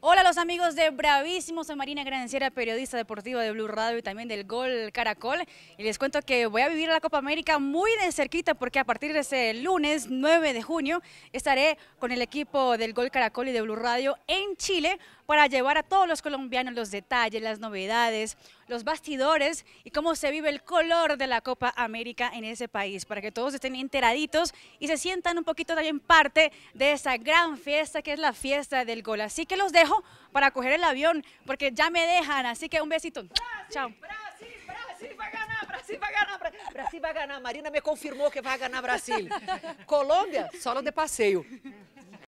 Hola los amigos de Bravísimo, soy Marina Granciera, periodista deportiva de Blue Radio y también del Gol Caracol. Y les cuento que voy a vivir la Copa América muy de cerquita porque a partir de ese lunes 9 de junio estaré con el equipo del Gol Caracol y de Blue Radio en Chile para llevar a todos los colombianos los detalles, las novedades, los bastidores y cómo se vive el color de la Copa América en ese país, para que todos estén enteraditos y se sientan un poquito también parte de esa gran fiesta que es la fiesta del Gol. Así que los dejo para coger el avión, porque ya me dejan, así que un besito. Brasil, chao. Brasil va a ganar, Brasil va a ganar, Brasil va a ganar. Marina me confirmou que vai ganhar Brasil. Colômbia, só de passeio.